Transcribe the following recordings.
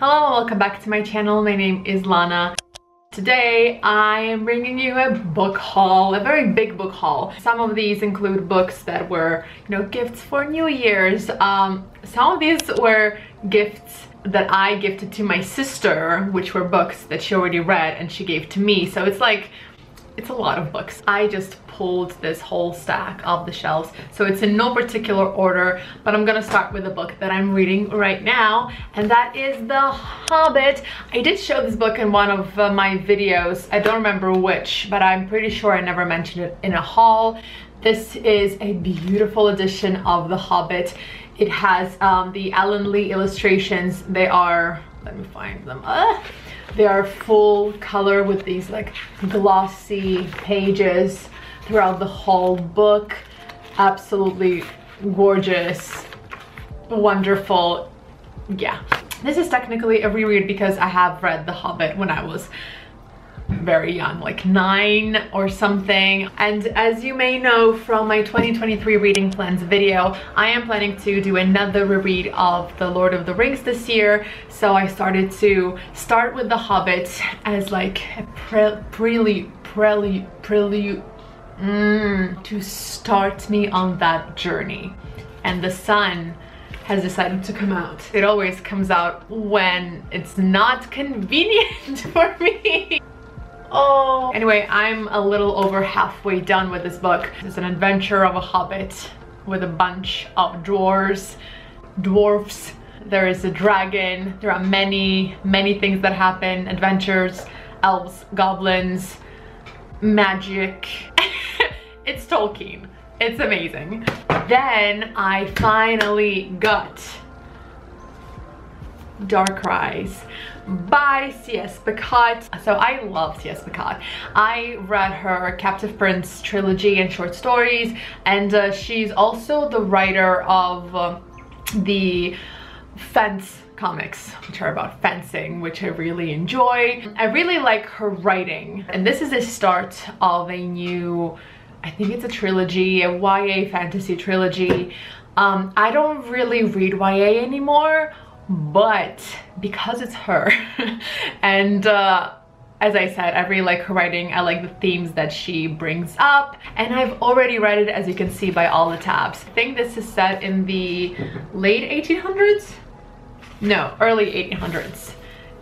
Hello and welcome back to my channel. My name is Lana. Today I am bringing you a book haul, a very big book haul. Some of these include books that were, gifts for New Year's. Some of these were gifts that I gifted to my sister, which were books that she already read and she gave to me. So it's like, it's a lot of books. I just pulled this whole stack off the shelves. So it's in no particular order, but I'm gonna start with the book that I'm reading right now, and that is The Hobbit. I did show this book in one of my videos. I don't remember which, but I'm pretty sure I never mentioned it in a haul. This is a beautiful edition of The Hobbit. It has the Alan Lee illustrations. They are, let me find them. They are full color with these like glossy pages throughout the whole book. Absolutely gorgeous, wonderful. Yeah, this is technically a reread because I have read The Hobbit when I was very young, like 9 or something. And as you may know from my 2023 reading plans video, I am planning to do another reread of The Lord of the Rings this year. So I started to start with The Hobbit as like a prelude to start me on that journey. And the sun has decided to come out. It always comes out when it's not convenient for me. Oh. Anyway, I'm a little over halfway done with this book. It's an adventure of a hobbit with a bunch of dwarves. There is a dragon. There are many, many things that happen. Adventures, elves, goblins, magic. It's Tolkien. It's amazing. Then I finally got Dark Rise by C.S. Pacat. So I love C.S. Pacat. I read her Captive Prince trilogy and short stories, and she's also the writer of the Fence comics, which are about fencing, which I really enjoy. I really like her writing, and this is a start of a new, I think it's a trilogy, a YA fantasy trilogy. I don't really read YA anymore, but because it's her and as I said, I really like her writing. I like the themes that she brings up, and I've already read it, as you can see by all the tabs. I think this is set in the late 1800s? No, early 1800s.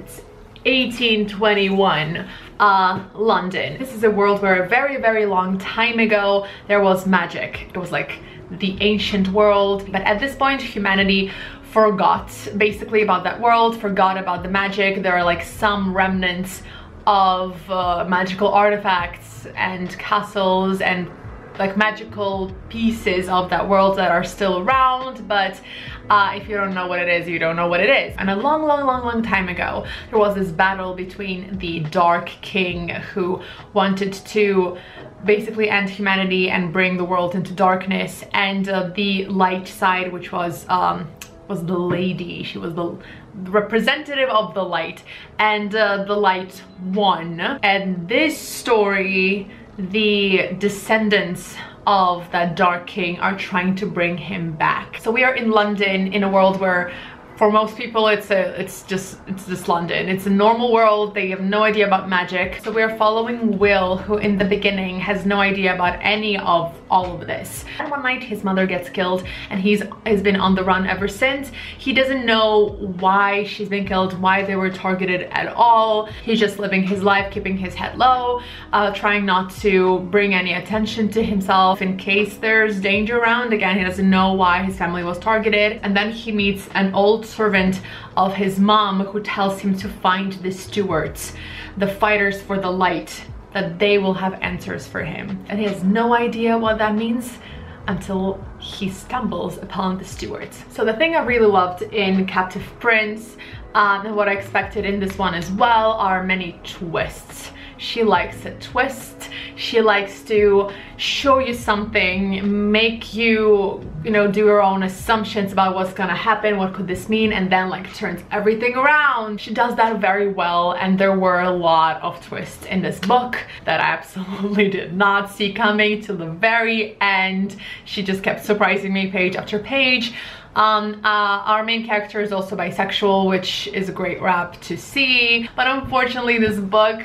It's 1821. London. This is a world where a very, very long time ago there was magic. It was like the ancient world, but at this point humanity forgot basically about that world, forgot about the magic. There are like some remnants of magical artifacts and castles and like magical pieces of that world that are still around, but if you don't know what it is, you don't know what it is. And a long, long, long, long time ago, there was this battle between the Dark King, who wanted to basically end humanity and bring the world into darkness, and the light side, which was the lady. She was the representative of the light, and the light won. And this story, the descendants of that Dark King are trying to bring him back. So we are in London, in a world where for most people it's just London. It's a normal world. They have no idea about magic. So we are following Will, who in the beginning has no idea about any of all of this. And one night his mother gets killed, and he's been on the run ever since. He doesn't know why she's been killed, why they were targeted at all. He's just living his life, keeping his head low, trying not to bring any attention to himself in case there's danger around. Again, he doesn't know why his family was targeted. And then he meets an old servant of his mom, who tells him to find the stewards, the fighters for the light, that they will have answers for him. And he has no idea what that means until he stumbles upon the stewards. So the thing I really loved in Captive Prince, and what I expected in this one as well, are many twists. She likes a twist. She likes to show you something, make you do your own assumptions about what's gonna happen, what could this mean, and then like turns everything around. She does that very well, and there were a lot of twists in this book that I absolutely did not see coming till the very end. She just kept surprising me page after page. Our main character is also bisexual, which is a great rap to see, but unfortunately this book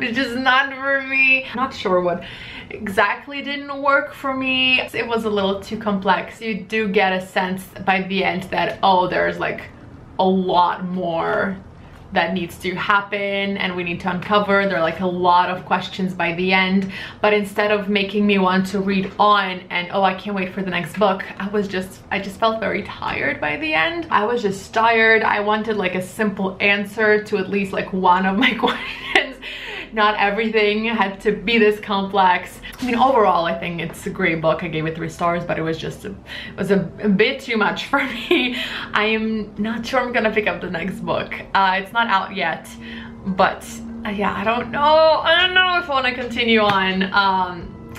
was just not for me. I'm not sure what exactly didn't work for me. It was a little too complex. You do get a sense by the end that, oh, there's like a lot more that needs to happen and we need to uncover. There are like a lot of questions by the end, but instead of making me want to read on and, oh, I can't wait for the next book, I just felt very tired by the end. I was just tired. I wanted like a simple answer to at least like one of my questions. Not everything had to be this complex. I mean, overall, I think it's a great book. I gave it 3 stars, but it was just a bit too much for me. I am not sure I'm gonna pick up the next book. It's not out yet, but yeah, I don't know if I want to continue on.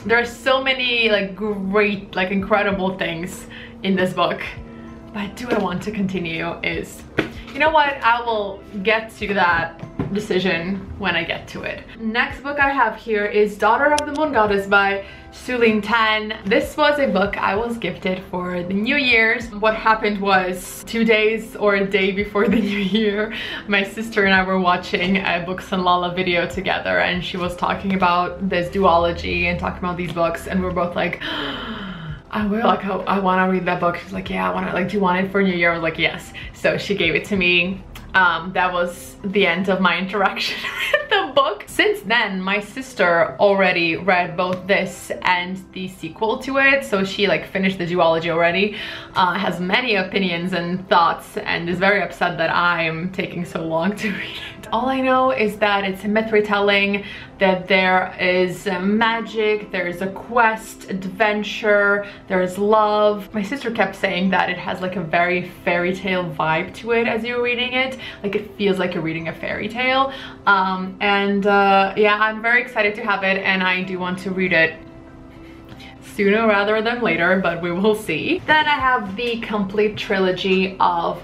There are so many like great, like incredible things in this book, but do I want to continue? Is, you know what, I will get to that decision when I get to it. Next book I have here is Daughter of the Moon Goddess by Sue Lynn Tan. This was a book I was gifted for the New Year's. What happened was 2 days or a day before the New Year, my sister and I were watching a Books and Lala video together, and she was talking about this duology and talking about these books, and we're both like, I want to read that book. She's like, yeah, I want to, like, do you want it for New Year? I was like, yes. So she gave it to me. That was the end of my interaction with the book. Since then, my sister already read both this and the sequel to it, so she like finished the duology already, has many opinions and thoughts, and is very upset that I'm taking so long to read it. All I know is that it's a myth retelling, that there is magic, there is a quest, adventure, there is love. My sister kept saying that it has like a very fairy tale vibe to it as you're reading it. Like it feels like you're reading a fairy tale. Yeah, I'm very excited to have it, and I do want to read it sooner rather than later, but we will see. Then I have the complete trilogy of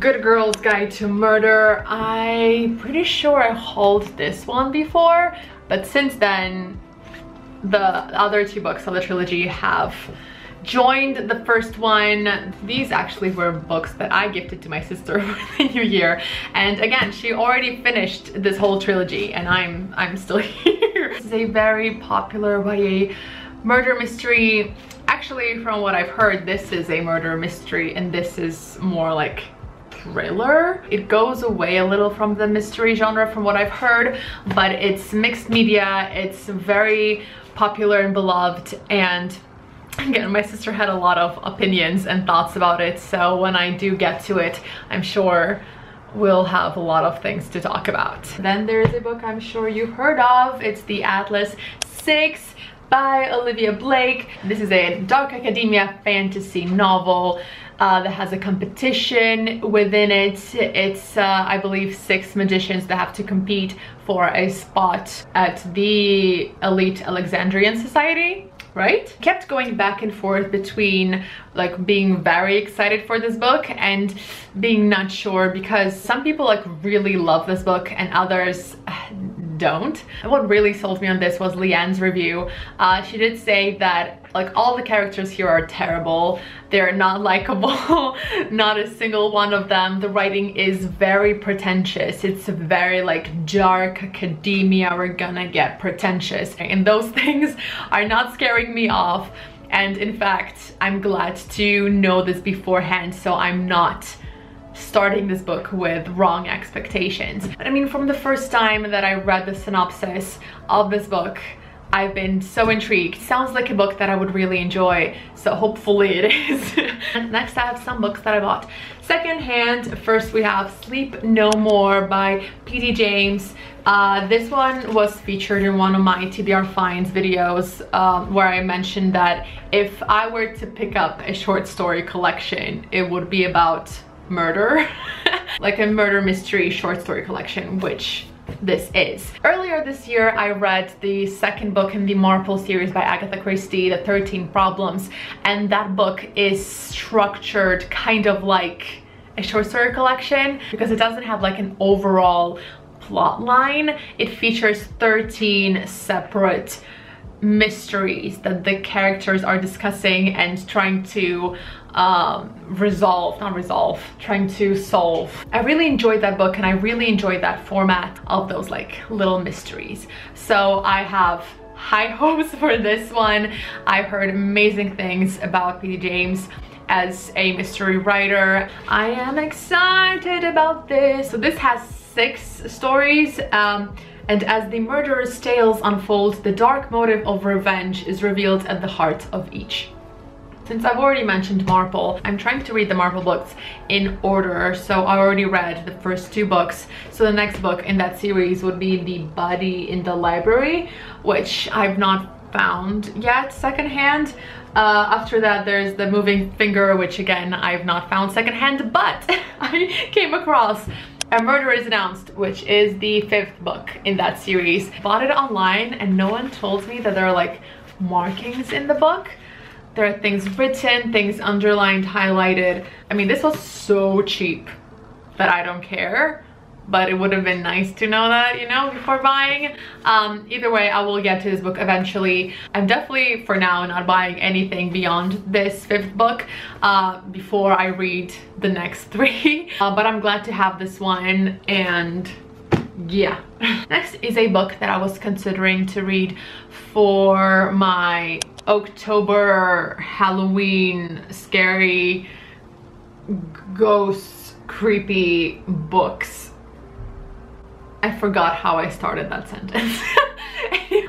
Good Girl's Guide to Murder. I'm pretty sure I hauled this one before, but since then the other 2 books of the trilogy have joined the first one. These actually were books that I gifted to my sister for the New Year, and again, she already finished this whole trilogy, and I'm still here. This is a very popular YA murder mystery. Actually, from what I've heard, this is a murder mystery, and this is more like thriller. It goes away a little from the mystery genre from what I've heard, but it's mixed media, it's very popular and beloved, and again, my sister had a lot of opinions and thoughts about it, so when I do get to it, I'm sure we'll have a lot of things to talk about. Then there is a book I'm sure you've heard of. It's The Atlas Six by Olivia Blake. This is a dark academia fantasy novel that has a competition within it. It's, I believe, 6 magicians that have to compete for a spot at the elite Alexandrian society. Right? Kept going back and forth between like being very excited for this book and being not sure, because some people like really love this book and others don't. And what really sold me on this was Leanne's review. She did say that like all the characters here are terrible. They're not likable, not a single one of them. The writing is very pretentious. It's very like dark academia, we're gonna get pretentious. And those things are not scaring me off. And in fact, I'm glad to know this beforehand, so I'm not starting this book with wrong expectations. But I mean, from the first time that I read the synopsis of this book, I've been so intrigued. Sounds like a book that I would really enjoy, so hopefully it is. And next I have some books that I bought secondhand. First we have Sleep No More by P.D. James. This one was featured in one of my TBR Finds videos, where I mentioned that if I were to pick up a short story collection, it would be about murder. Like a murder mystery short story collection, which this is. Earlier this year, I read the 2nd book in the Marple series by Agatha Christie, The 13 Problems, and that book is structured kind of like a short story collection because it doesn't have like an overall plot line. It features 13 separate mysteries that the characters are discussing and trying to solve. I really enjoyed that book, and I really enjoyed that format of those like little mysteries. So I have high hopes for this one. I heard amazing things about P.D. James as a mystery writer. I am excited about this. So this has 6 stories. And as the murderer's tales unfold, the dark motive of revenge is revealed at the heart of each. Since I've already mentioned Marple, I'm trying to read the Marple books in order, so I already read the first 2 books. So the next book in that series would be The Body in the Library, which I've not found yet secondhand. After that, there's The Moving Finger, which again, I've not found secondhand, but I came across A Murder is Announced, which is the 5th book in that series. Bought it online and no one told me that there are like markings in the book. There are things written, things underlined, highlighted. I mean, this was so cheap that I don't care, but it would have been nice to know that, you know, before buying. Either way, I will get to this book eventually. I'm definitely, for now, not buying anything beyond this 5th book before I read the next 3. But I'm glad to have this one, and yeah. Next is a book that I was considering to read for my October Halloween scary ghosts, creepy books. I forgot how I started that sentence.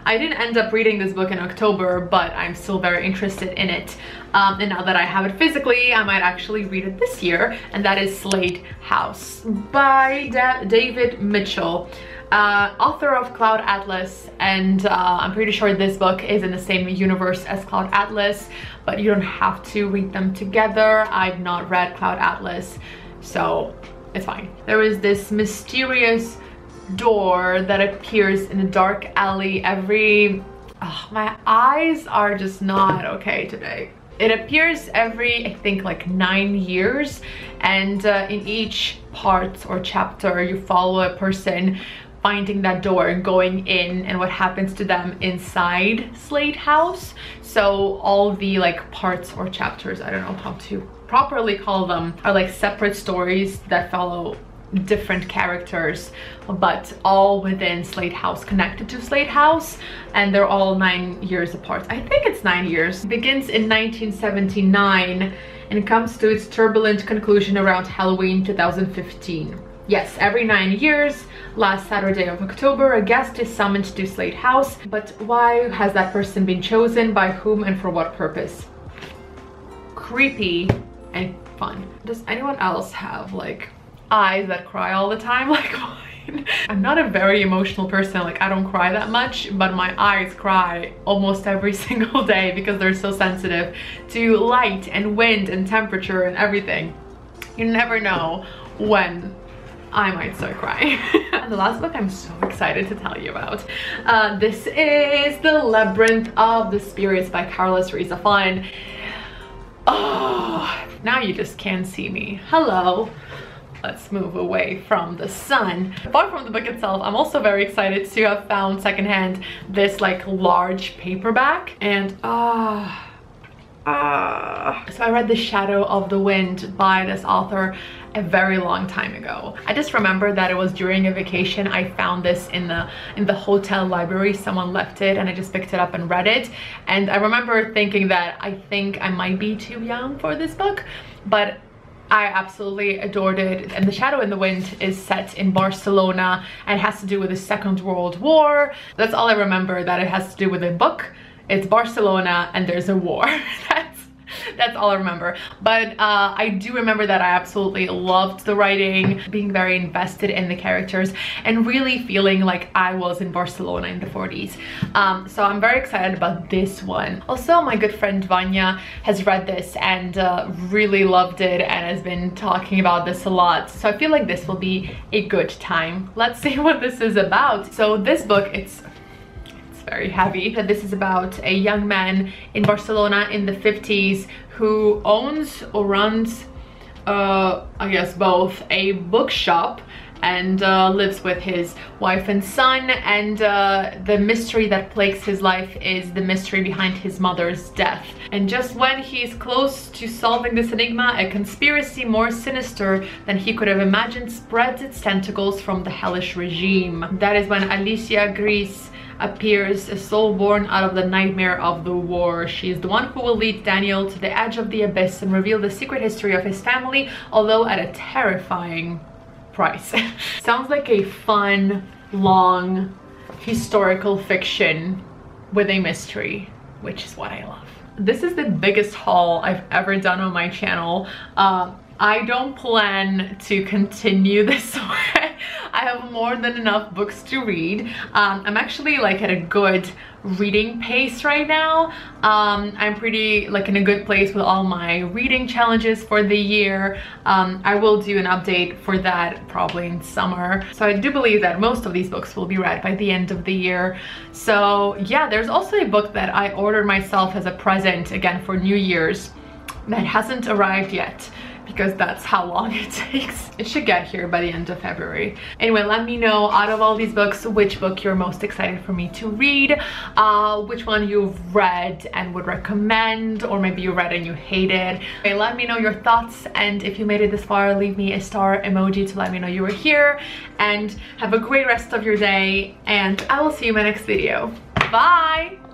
I didn't end up reading this book in October, but I'm still very interested in it. And now that I have it physically, I might actually read it this year, and that is Slade House by David Mitchell, author of Cloud Atlas. And I'm pretty sure this book is in the same universe as Cloud Atlas, but you don't have to read them together. I've not read Cloud Atlas, so it's fine. There is this mysterious door that appears in a dark alley every... Oh, my eyes are just not okay today. It appears every, I think, like 9 years, and in each part or chapter you follow a person finding that door and going in and what happens to them inside Slade House. So all the like parts or chapters, I don't know how to properly call them, are like separate stories that follow different characters, but all within Slade House, connected to Slade House, and they're all 9 years apart. I think it's 9 years. It begins in 1979 and comes to its turbulent conclusion around Halloween 2015. Yes, every 9 years, last Saturday of October, a guest is summoned to Slade House, but why has that person been chosen, by whom, and for what purpose? Creepy and fun. Does anyone else have like eyes that cry all the time like mine? I'm not a very emotional person, like I don't cry that much, but my eyes cry almost every single day because they're so sensitive to light and wind and temperature and everything. You never know when I might start crying. And the last book I'm so excited to tell you about. This is The Labyrinth of the Spirits by Carlos Ruiz Zafón. Oh, now you just can't see me. Hello. Let's move away from the sun. Apart from the book itself, I'm also very excited to have found secondhand this like large paperback. And so I read The Shadow of the Wind by this author a very long time ago. I just remember that it was during a vacation. I found this in the hotel library. Someone left it and I just picked it up and read it. And I remember thinking that I think I might be too young for this book, but I absolutely adored it. And The Shadow in the Wind is set in Barcelona and has to do with the Second World War. That's all I remember, that it has to do with a book. It's Barcelona and there's a war. That's all I remember. But I do remember that I absolutely loved the writing, being very invested in the characters, and really feeling like I was in Barcelona in the 40s. So I'm very excited about this one. Also, my good friend Vanya has read this and really loved it and has been talking about this a lot. So I feel like this will be a good time. Let's see what this is about. So this book, it's very heavy. This is about a young man in Barcelona in the 50s who owns or runs, I guess both, a bookshop and lives with his wife and son, and the mystery that plagues his life is the mystery behind his mother's death. And just when he's close to solving this enigma, a conspiracy more sinister than he could have imagined spreads its tentacles from the hellish regime. That is when Alicia Gris appears, a soul born out of the nightmare of the war. She is the one who will lead Daniel to the edge of the abyss and reveal the secret history of his family, although at a terrifying price. Sounds like a fun, long, historical fiction with a mystery, which is what I love. This is the biggest haul I've ever done on my channel. I don't plan to continue this way. I have more than enough books to read. I'm actually like at a good reading pace right now. I'm pretty like in a good place with all my reading challenges for the year. I will do an update for that probably in summer. So I do believe that most of these books will be read by the end of the year. So yeah, there's also a book that I ordered myself as a present again for New Year's that hasn't arrived yet, because that's how long it takes. It should get here by the end of February. Anyway, let me know out of all these books which book you're most excited for me to read, which one you've read and would recommend, or maybe you read and you hated. Okay, let me know your thoughts, and if you made it this far, leave me a star emoji to let me know you were here, and have a great rest of your day, and I will see you in my next video. Bye!